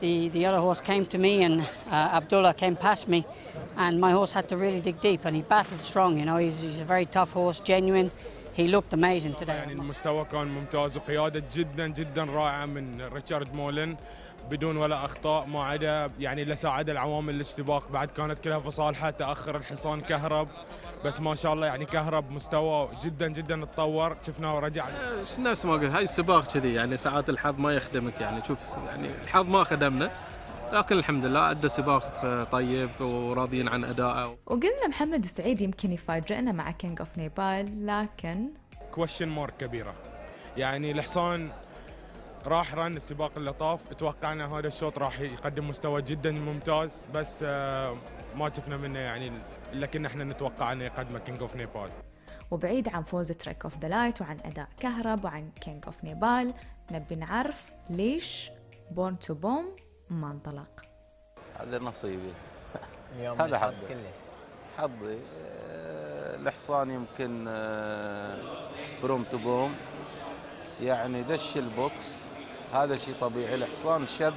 the the other horse came to me and uh, Abdullah came past me, and my horse had to really dig deep and he battled strong. You know, he's he's a very tough horse, genuine. He looked amazing today. يعني المستوى كان ممتاز وقيادة جدا جدا رائعة من ريتشارد مولن بدون ولا أخطاء، ما عدا يعني اللي ساعد العوامل الاشتباك بعد كانت كلها في صالحه، تأخر الحصان كهرب، بس ما شاء الله يعني كهرب مستوى جدا جدا تطور، شفناه ورجع. نفس ما قلت، هاي السباق كذي يعني، ساعات الحظ ما يخدمك يعني، شوف يعني الحظ ما خدمنا، لكن الحمد لله أدى سباق طيب وراضيين عن أدائه. وقلنا محمد السعيد يمكن يفاجئنا مع كينج اوف نيبال، لكن كويشن مارك كبيرة يعني، الحصان راح رن السباق اللي طاف، توقعنا هذا الشوط راح يقدم مستوى جدا ممتاز، بس ما شفنا منه يعني اللي كنا احنا نتوقع انه يقدمه كينج اوف نيبال. وبعيد عن فوز تريكوف ديلاي وعن اداء كهرب وعن كينج اوف نيبال، نبي نعرف ليش بورن تو بوم ما انطلق. هذا نصيبي، هذا حظي حظي الحصان يمكن بروم تو بوم يعني دش البوكس، هذا شيء طبيعي. الحصان شب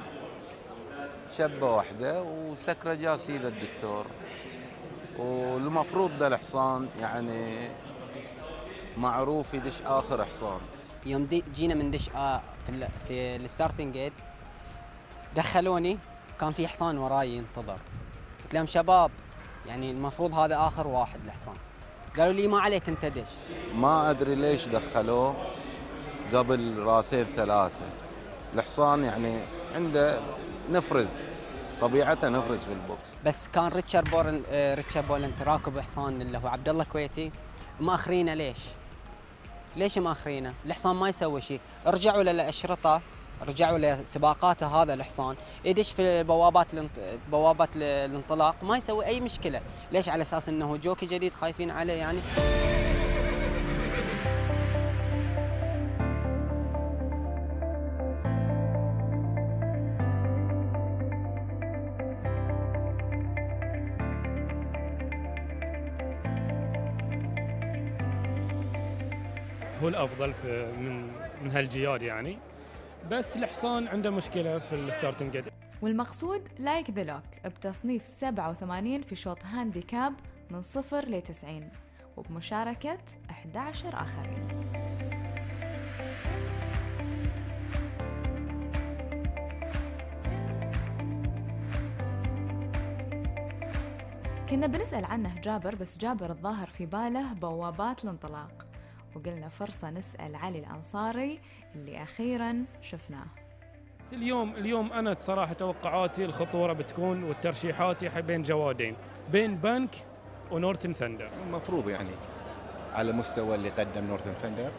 شبه واحده وسكره جاسي ذا الدكتور، والمفروض ذا الحصان يعني معروف يدش اخر حصان. يوم جينا من دش آه في في الستارتنج جيت دخلوني، كان في حصان وراي ينتظر، قلت لهم شباب يعني المفروض هذا اخر واحد الحصان، قالوا لي ما عليك انت دش. ما ادري ليش دخلوه قبل راسين ثلاثه. الحصان يعني عنده نفرز، طبيعته نفرز في البوكس. بس كان ريتشارد بولن ريتشارد بولن راكب حصان اللي هو عبدالله كويتي، ماخرينه ليش؟ ليش ماخرينه؟ الحصان ما يسوي شيء، رجعوا للاشرطه، رجعوا لسباقاته، هذا الحصان يدش في بوابات بوابات الانطلاق ما يسوي اي مشكله، ليش؟ على اساس انه جوكي جديد خايفين عليه يعني. هو الافضل من من هالجياد يعني، بس الحصان عنده مشكله في الستارتنج جيت. والمقصود لايك ذا لوك بتصنيف سبعة وثمانين في شوط هانديكاب من صفر ل تسعين وبمشاركه أحد عشر اخرين. كنا بنسال عنه جابر، بس جابر الظاهر في باله بوابات الانطلاق، وقلنا فرصة نسأل علي الأنصاري اللي أخيراً شفناه. اليوم اليوم أنا صراحة توقعاتي الخطورة بتكون والترشيحاتي بين جوادين، بين بانك ونورثن ثندر. المفروض يعني على مستوى اللي قدم نورثن ثندر،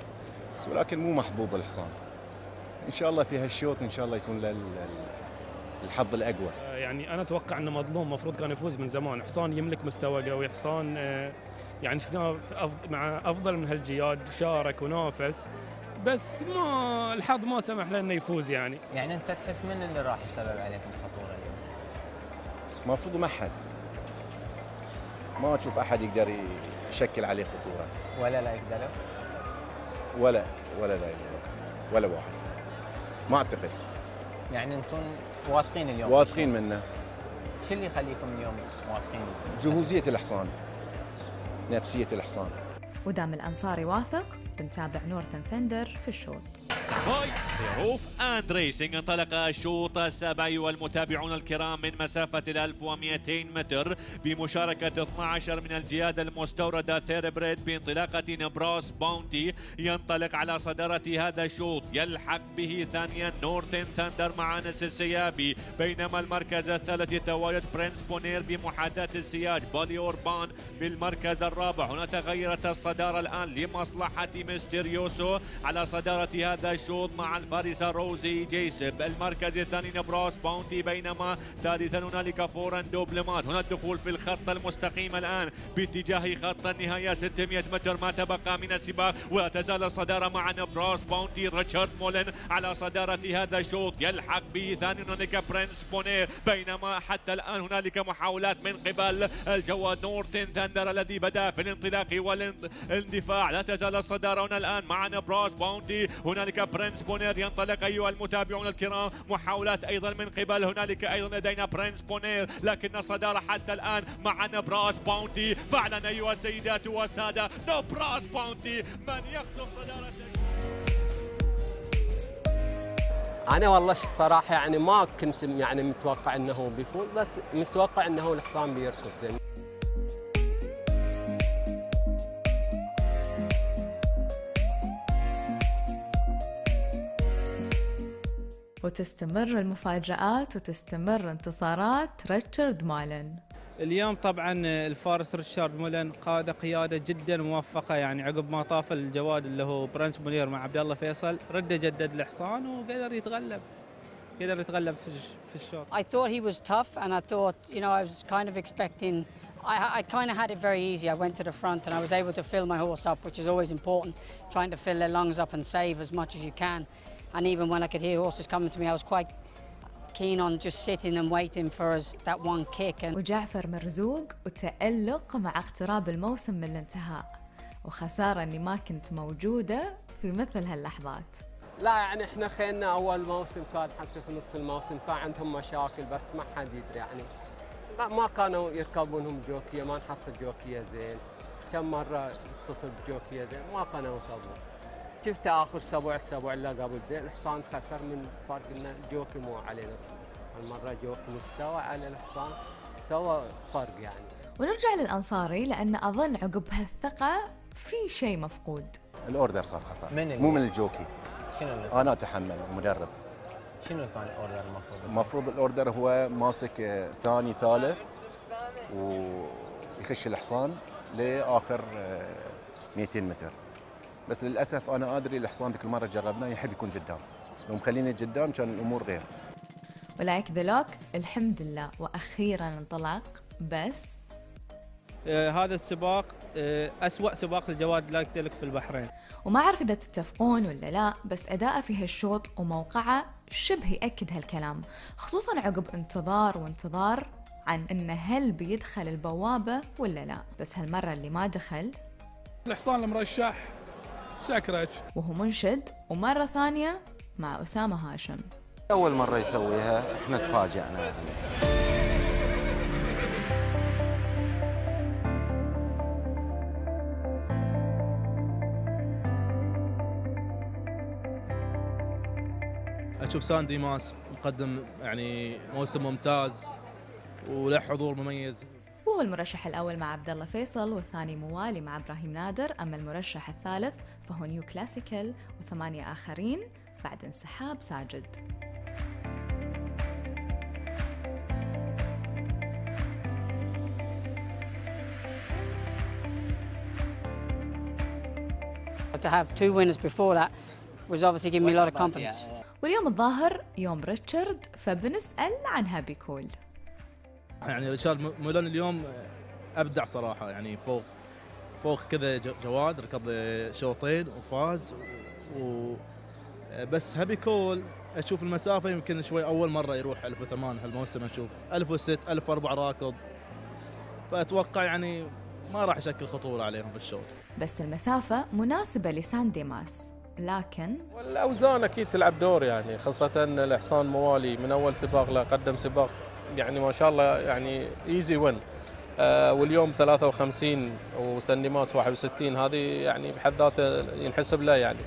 بس ولكن مو محظوظ الحصان. إن شاء الله في هالشوط إن شاء الله يكون له الحظ الأقوى. يعني أنا أتوقع أنه مظلوم، مفروض كان يفوز من زمان، حصان يملك مستوى قوي، حصان يعني شفناه مع أفضل من هالجياد، شارك ونافس، بس ما الحظ ما سمح له أنه يفوز يعني. يعني أنت تحس من اللي راح يسبب عليك الخطورة اليوم؟ المفروض ما حد، ما أشوف أحد يقدر يشكل عليه خطورة. ولا لا يقدر؟ ولا ولا لا يقدر، ولا واحد ما أعتقد. يعني أنتم واثقين اليوم؟ واثقين منه. شو اللي يخليكم اليوم واثقين؟ جهوزية الحصان، نفسية الحصان. ودام الأنصاري واثق بنتابع نورثن ثندر في الشوط. روف اند ريسنج انطلق الشوط السابع، والمتابعون الكرام من مسافة ألف ومئتين متر بمشاركة اثني عشر من الجياد المستوردة ثيربريد بانطلاقة نبراس باونتي ينطلق على صدارة هذا الشوط، يلحق به ثانيا نورثن ثندر مع أنس السيابي، بينما المركز الثالث يتواجد برنس بونير بمحاذاة السياج، بولي أوربان بالمركز الرابع. هنا تغيرت الصدارة الآن لمصلحة ميستيريوسو على صدارة هذا الشوط مع الفارسة روزي جيسب. المركز الثاني نبراس باونتي، بينما ثالثا هنالك فورا دوبلمان. هنا الدخول في الخط المستقيم الآن باتجاه خط النهاية، ستمئة متر ما تبقى من السباق، ولا تزال الصدارة مع نبراس باونتي. ريتشارد مولن على صدارة هذا الشوط، يلحق به ثاني هنالك برنس بونير، بينما حتى الآن هنالك محاولات من قبل الجواد نورثن ثندر الذي بدأ في الانطلاق والاندفاع. لا تزال الصدارة هنا الآن مع نبراس باونتي، هنالك برنس بونير ينطلق. أيها المتابعون الكرام، محاولات أيضا من قبل، هنالك أيضا لدينا برنس بونير، لكن الصدارة حتى الآن مع نبراس باونتي. فعلا أيها السيدات والسادة، نبراس باونتي من يخطف صدارة. أنا والله صراحة يعني ما كنت يعني متوقع أنه بيفوز، بس متوقع أنه الحصان بيركض زين. وتستمر المفاجآت وتستمر انتصارات ريتشارد مولن. اليوم طبعا الفارس ريتشارد مولن قاد قياده جدا موفقه، يعني عقب ما طاف الجواد اللي هو برنس بونير مع عبدالله فيصل رده جدد الحصان وقدر يتغلب قدر يتغلب في في الشوط. I thought he was tough and I thought you know I was kind of expecting I I kind of had it very easy. I went to the front and I was able to fill my horse up, which is always important, trying to fill their lungs up and save as much as you can. And even when I could hear horses coming to me, I was quite keen on just sitting and waiting for us that one kick. And وجعفر مرزوق وتألق مع اقتراب الموسم من الانتهاء، وخسارة اني ما كنت موجودة في مثل هاللحظات. لا يعني احنا خيلنا اول موسم كان حتى في نص الموسم كان عندهم مشاكل، بس ما حد يدري يعني ما كانوا يركبونهم جوكية، ما نحصل جوكية زين، كم مرة اتصل بجوكية زين ما كانوا يركبون. شفت اخر سبع سبع اللي قبل ذي الحصان خسر من فرق انه جوكي مو علينا، هالمره جوكي مستوى على الحصان سوى فرق يعني. ونرجع للانصاري لان اظن عقب هالثقه في شيء مفقود. الاوردر صار خطا من مو من الجوكي. شنو اللي انا اتحمل المدرب؟ شنو كان الاوردر المفروض؟ المفروض الاوردر هو ماسك ثاني ثالث ويخش الحصان لاخر مئتين متر، بس للاسف انا ادري الحصان ذيك المره جربناه يحب يكون قدام، لو مخليني قدام كان الامور غير. ولايك ذلوك الحمد لله واخيرا انطلق. بس آه هذا السباق آه اسوأ سباق الجواد لايك ذلوك في البحرين، وما اعرف اذا تتفقون ولا لا، بس اداءه في هالشوط وموقعه شبه ياكد هالكلام، خصوصا عقب انتظار وانتظار عن انه هل بيدخل البوابه ولا لا، بس هالمره اللي ما دخل الحصان المرشح سكرج وهو منشد، ومرة ثانية مع أسامة هاشم. أول مرة يسويها إحنا تفاجأنا يعني. أشوف سان ديماس مقدم يعني موسم ممتاز وله حضور مميز. وهو المرشح الأول مع عبدالله فيصل، والثاني موالي مع ابراهيم نادر، أما المرشح الثالث فهو نيو كلاسيكال وثمانية آخرين بعد انسحاب ساجد. To have two winners before that was obviously giving me a lot of confidence. واليوم الظاهر يوم ريتشارد، فبنسأل عن هابي كول. يعني ريتشارد مولن اليوم ابدع صراحه، يعني فوق فوق كذا جواد، ركض شوطين وفاز. و بس هابي كول اشوف المسافه يمكن شوي، اول مره يروح ألف وثمانية هالموسم، اشوف ألف وستة ألف وأربعة راكض، فاتوقع يعني ما راح يشكل خطوره عليهم في الشوط. بس المسافه مناسبه لسان ديماس، لكن والاوزان اكيد تلعب دور، يعني خاصه الحصان موالي من اول سباق له، قدم سباق يعني ما شاء الله يعني ايزي وين، آه واليوم ثلاثة وخمسين وسن ديماس واحد وستين، هذه يعني بحد ذاته ينحسب له يعني،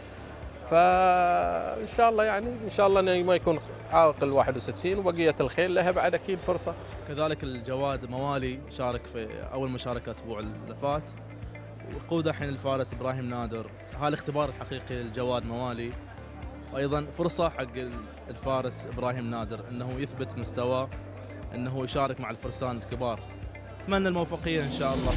فان شاء الله يعني ان شاء الله انه ما يكون عائق ال واحد وستين، وبقيه الخيل لها بعد اكيد فرصه. كذلك الجواد موالي شارك في اول مشاركه الاسبوع اللي فات، وقوده الحين الفارس ابراهيم نادر، هذا الاختبار الحقيقي للجواد موالي، وايضا فرصه حق الفارس ابراهيم نادر انه يثبت مستواه، انه يشارك مع الفرسان الكبار. اتمنى الموفقيه ان شاء الله.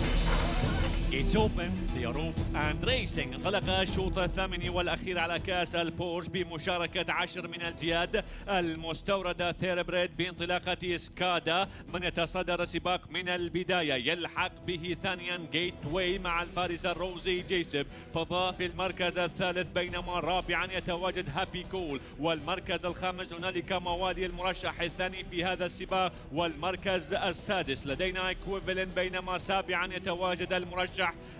جيتس اوبن ليروف اند ريسنج، انطلق الشوط الثامن والاخير على كاس البورش بمشاركه عشر من الجياد المستورده ثيربريد بانطلاقه سكادا، من يتصدر السباق من البدايه، يلحق به ثانيا جيت واي مع الفارس روزي جيسب، فضاء في المركز الثالث، بينما رابعا يتواجد هابي كول، والمركز الخامس هنالك موالي المرشح الثاني في هذا السباق، والمركز السادس لدينا اكويفالين، بينما سابعا يتواجد المرشح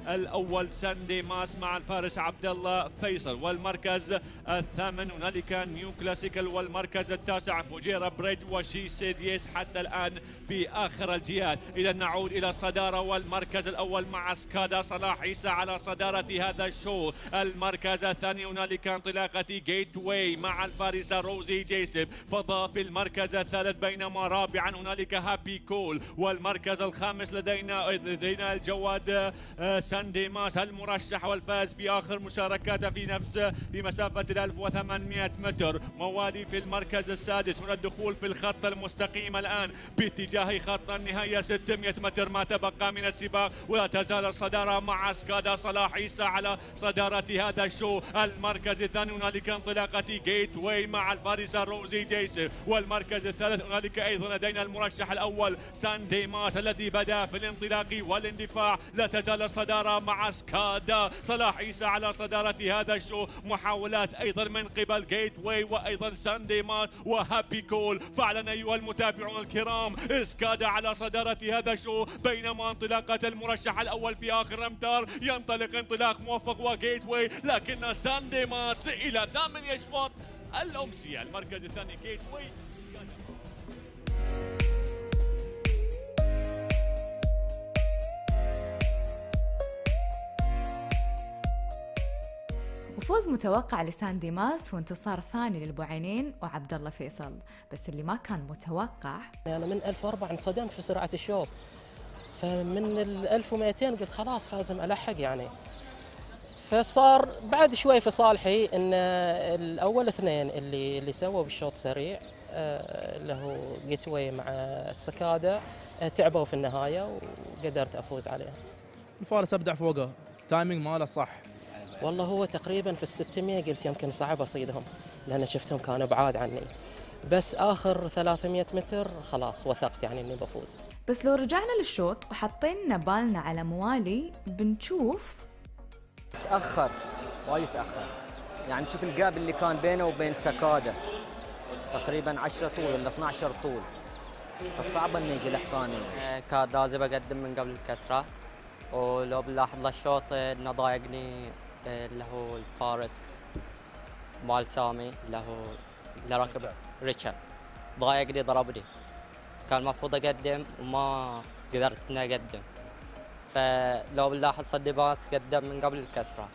الأول سان ديماس مع الفارس عبد الله فيصل، والمركز الثامن هنالك نيو كلاسيكال، والمركز التاسع فوجيرا بريج وشي سيديس حتى الآن في آخر الجهاد. إذا نعود إلى الصدارة، والمركز الأول مع سكادا صلاح عيسى على صدارة هذا الشوط، المركز الثاني هنالك انطلاقة جيت واي مع الفارس روزي جيسب، فضاء في المركز الثالث، بينما رابعا هنالك هابي كول، والمركز الخامس لدينا لدينا الجواد سان ديماس. الخماس المرشح والفائز في آخر مشاركاته في نفسه في مسافة ألف وثمانمئة متر. موالي في المركز السادس من الدخول في الخط المستقيم الآن باتجاه خط النهاية ستمئة متر ما تبقى من السباق، ولا تزال الصدارة مع سكادا صلاح عيسى على صدارة هذا الشو. المركز الثاني هنالك انطلاقة جيت واي مع الفارسة روزي جيسب، والمركز الثالث هنالك أيضا لدينا المرشح الأول ساندي ماس الذي بدأ في الانطلاق والاندفاع. لا تزال الصدارة مع سكادا صلاح عيسى على صدارة هذا الشو، محاولات أيضا من قبل جيت واي وأيضا ساندي ماس وهابي كول. فعلا أيها المتابعون الكرام سكادا على صدارة هذا الشو، بينما انطلاقة المرشح الأول في آخر أمتار ينطلق انطلاق موفق وجيت واي، لكن ساندي ماس إلى ثامن أشواط الأمسية. المركز الثاني جيت واي. فوز متوقع لساندي ماس وانتصار ثاني للبعينين وعبد الله فيصل، بس اللي ما كان متوقع انا من ألف وأربعة انصدمت في سرعه الشوط، فمن ال ألف ومئتين قلت خلاص لازم الحق يعني، فصار بعد شوي في صالحي ان الاول اثنين اللي اللي سووا بالشوط سريع اللي هو جيتوي مع السكادا تعبوا في النهايه وقدرت افوز عليهم. الفارس ابدع فوقه، تايمينج ماله صح والله، هو تقريبا في الستمئة قلت يمكن صعب اصيدهم لان شفتهم كانوا بعاد عني، بس اخر ثلاثمئة متر خلاص وثقت يعني اني بفوز. بس لو رجعنا للشوط وحطينا بالنا على موالي بنشوف تاخر وايد، تاخر يعني تشوف الجاب اللي كان بينه وبين سكادا تقريبا عشرة طول ولا اثني عشر طول، فصعب اني يجي الحصاني. كان لازم اقدم من قبل الكسره، ولو بنلاحظ الشوط انه ضايقني اللي هو الفارس مال سامي اللي هو اللي راكب ريتشارد، ضايقني ضربني، كان المفروض اقدم وما قدرت اني اقدم. فلو بنلاحظ صدي باس قدم من قبل الكسره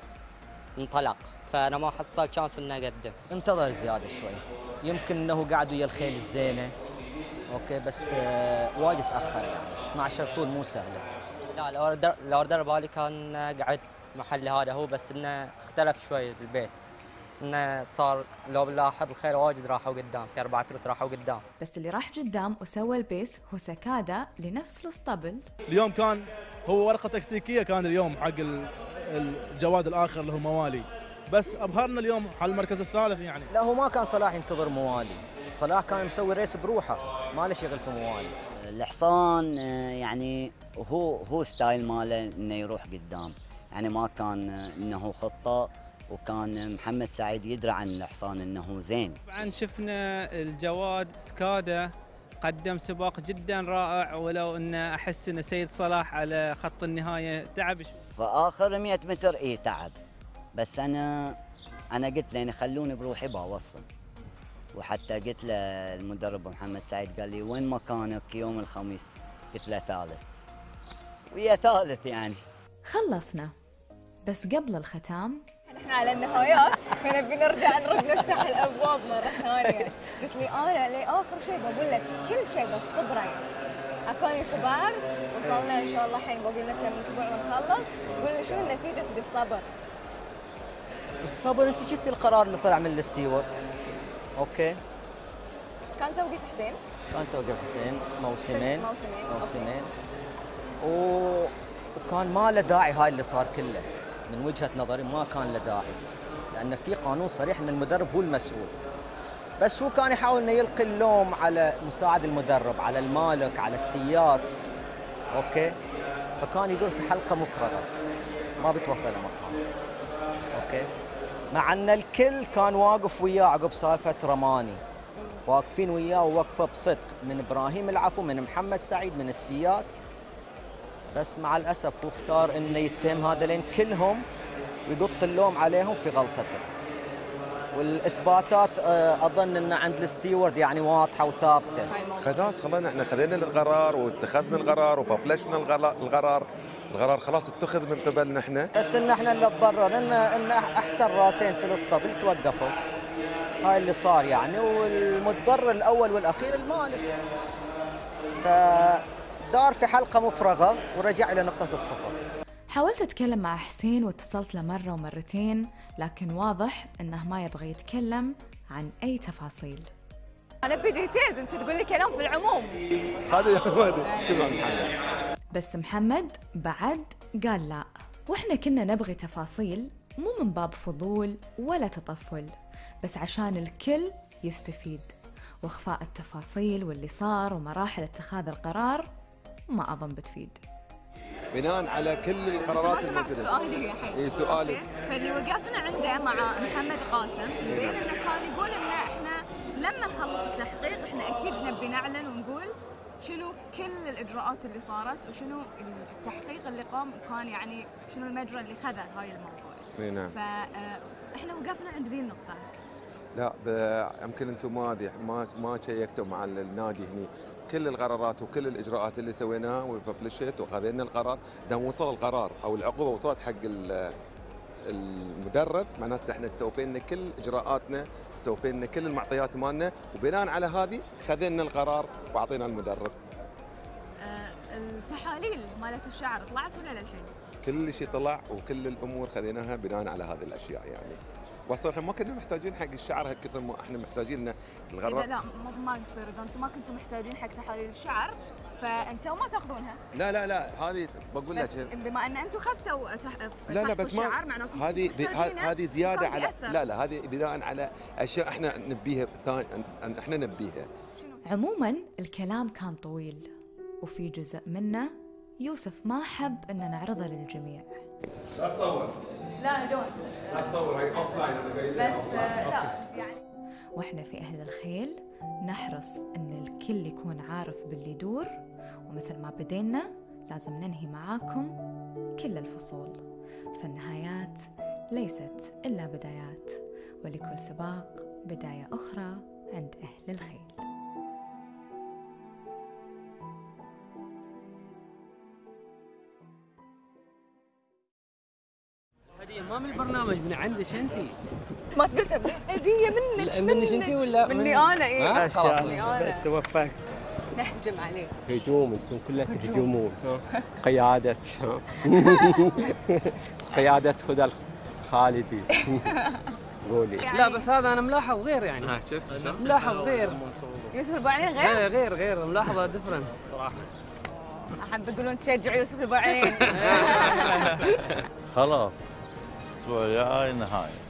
انطلق، فانا ما حصل شانس اني اقدم. انتظر زياده شوي، يمكن انه قاعد ويا الخيل الزينه اوكي، بس واجد تاخر يعني اثني عشر طول مو سهله. لا الاوردر الاوردر بالي كان قاعد محل هذا هو، بس انه اختلف شوي البيس، انه صار لو بنلاحظ الخيل واجد راحوا قدام في اربعة ترس راحوا قدام. بس اللي راح قدام وسوى البيس هو سكادا لنفس الاسطبل. اليوم كان هو ورقه تكتيكيه، كان اليوم حق الجواد الاخر اللي هو موالي، بس ابهرنا اليوم على المركز الثالث يعني. لا هو ما كان صلاح ينتظر موالي، صلاح كان مسوي ريس بروحه ما له شغل في موالي. الحصان يعني هو هو ستايل ماله انه يروح قدام، يعني ما كان انه خطه، وكان محمد سعيد يدري عن الحصان انه زين. طبعا شفنا الجواد سكادا قدم سباق جدا رائع، ولو ان احس ان سيد صلاح على خط النهايه تعب فاخر مئة متر اي تعب، بس انا انا قلت له خلوني بروحي بوصل، وحتى قلت له المدرب محمد سعيد قال لي وين مكانك يوم الخميس؟ قلت له ثالث، ويا ثالث يعني. خلصنا، بس قبل الختام نحن على النهايات فنبي نرجع نرد نفتح الابواب مره ثانيه. قلت لي انا لاخر شيء بقول لك كل شيء بس صبري، اكوني صبرت وصلنا ان شاء الله الحين باقي لنا كم اسبوع ونخلص. قول لي شو نتيجه بالصبر؟ الصبر انت شفتي القرار اللي طلع من الاستيوارت اوكي؟ كان توقيف حسين؟ كان توقيف حسين موسمين موسمين موسمين و وكان ما له داعي، هاي اللي صار كله من وجهة نظري ما كان له داعي، لأن في قانون صريح أن المدرب هو المسؤول، بس هو كان يحاول أنه يلقي اللوم على مساعد المدرب، على المالك، على السياس أوكي، فكان يدور في حلقة مفرغة ما بتوصل لمكان أوكي، مع أن الكل كان واقف وياه عقب سالفة رماني، واقفين وياه ووقفة بصدق من إبراهيم العفو، من محمد سعيد، من السياس، بس مع الاسف هو اختار انه يتهم هذولين كلهم ويقط اللوم عليهم في غلطته. والاثباتات اظن ان عند الستيورد يعني واضحه وثابته. خلاص خلاص احنا خذينا القرار واتخذنا القرار وببلشنا القرار، القرار خلاص اتخذ من قبلنا احنا. بس ان احنا اللي تضرر ان ان احسن راسين في الاسطبل توقفوا. هاي اللي صار يعني، والمتضرر الاول والاخير المالك. ف دار في حلقة مفرغة ورجع إلى نقطة الصفر. حاولت أتكلم مع حسين واتصلت له مرة ومرتين، لكن واضح أنه ما يبغى يتكلم عن أي تفاصيل. أنا بديتيز، أنت تقول لي كلام في العموم. هذا شوف محمد. بس محمد بعد قال لا، وإحنا كنا نبغي تفاصيل مو من باب فضول ولا تطفل، بس عشان الكل يستفيد، وإخفاء التفاصيل واللي صار ومراحل اتخاذ القرار ما أظن بتفيد. بناء على كل القرارات الموجوده. سؤالي يا حي. اي سؤالي. فاللي وقفنا عنده مع محمد قاسم، زين انه كان يقول ان احنا لما نخلص التحقيق احنا اكيد نبي نعلن ونقول شنو كل الاجراءات اللي صارت وشنو التحقيق اللي قام وكان يعني شنو المجرى اللي خذه هاي الموضوع. اي نعم. فاحنا وقفنا عند ذي النقطه. لا يمكن انتم ما ما ما شيكتوا مع النادي هني. كل القرارات وكل الاجراءات اللي سويناها وفبلشت وخذينا القرار، دام وصل القرار او العقوبه وصلت حق المدرب معناته احنا استوفينا كل اجراءاتنا، استوفينا كل المعطيات مالنا، وبناء على هذه خذينا القرار واعطينا المدرب. أه التحاليل مالت الشعر طلعت ولا للحين؟ كل شيء طلع وكل الامور خذيناها بناء على هذه الاشياء يعني. وصراحه ما كنا محتاجين حق الشعر هالكثر ما احنا محتاجين الغرب. اذا لا ما يصير، اذا انتم ما كنتم محتاجين حق تحاليل الشعر فانتم ما تاخذونها. لا لا لا هذه بقول لك بما ان انتم خفتوا تح... لا لا بس ما هذه هذه زياده على يأثر. لا لا هذه بناء على اشياء احنا نبيها ثاني احنا نبيها. عموما الكلام كان طويل وفي جزء منه يوسف ما حب ان نعرضه للجميع. لا تصور. لا دونت اتصور هي اوف لاين انا قايل بس لا يعني. واحنا في اهل الخيل نحرص ان الكل يكون عارف باللي يدور، ومثل ما بدينا لازم ننهي معاكم كل الفصول، فالنهايات ليست الا بدايات، ولكل سباق بدايه اخرى عند اهل الخيل. ما من البرنامج من عندك انت ما قلت هديه منك منك انت ولا مني انا؟ ايه خلاص توفقت نهجم عليك هجوم، انتم كلكم تهجمون قياده قياده هدى الخالدي قولي. لا بس هذا انا ملاحظ غير يعني شفت ملاحظ غير يوسف البوعلين غير غير غير ملاحظه ديفرنت صراحه. احب يقولون تشجع يوسف البوعلين خلاص. So yeah, in the high.